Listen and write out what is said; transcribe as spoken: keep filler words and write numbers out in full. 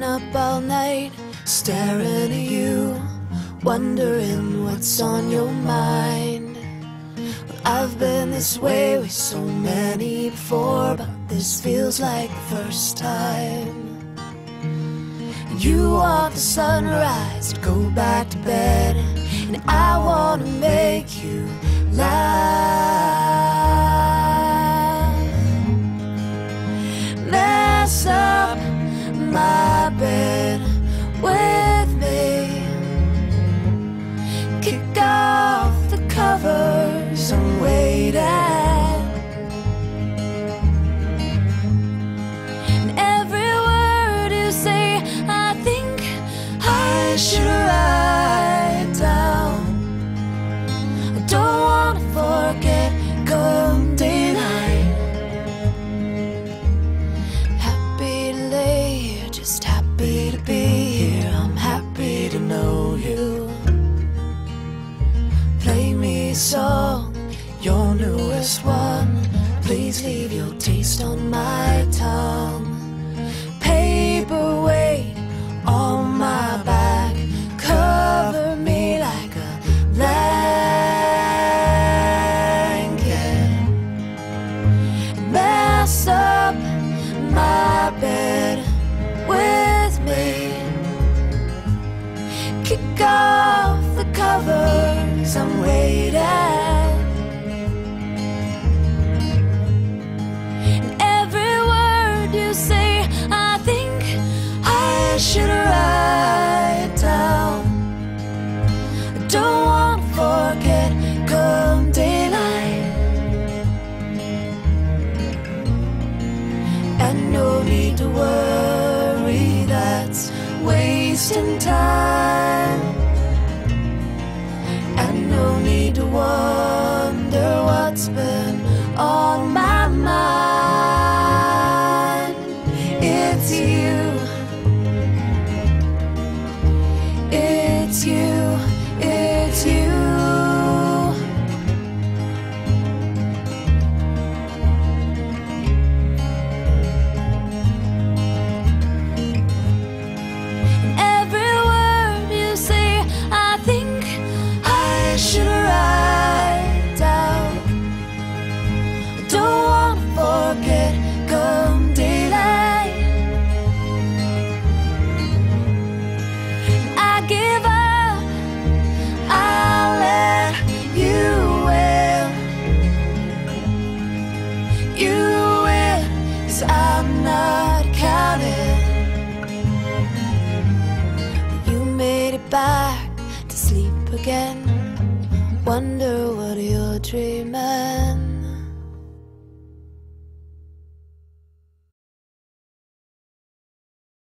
been up all night staring at you, wondering what's on your mind. Well, I've been this way with so many before, but this feels like the first time. And you want the sunrise to go back to bed, and I want to make you laugh. Mess up my bed with me, kick off the covers and wait out. And every word you say, I think I should write down. I don't want to forget come day night. Happy to lay here, just happy to be here. I'm happy to know you. Play me a song, your newest one. Please leave your taste on my tongue. Paperweight on my back, cover me like a blanket. Mess up my bed with me, kick off the covers, I'm waiting. Should write down. I don't want to forget come daylight. And no need to worry, that's wasting time. And no need to wonder what's been on my mind. It's you. It's you, it's you. And every word you say, I think I should write down. I don't want to forget come daylight. And I give up. I'm not counting. You made it back to sleep again. Wonder what you're dreaming.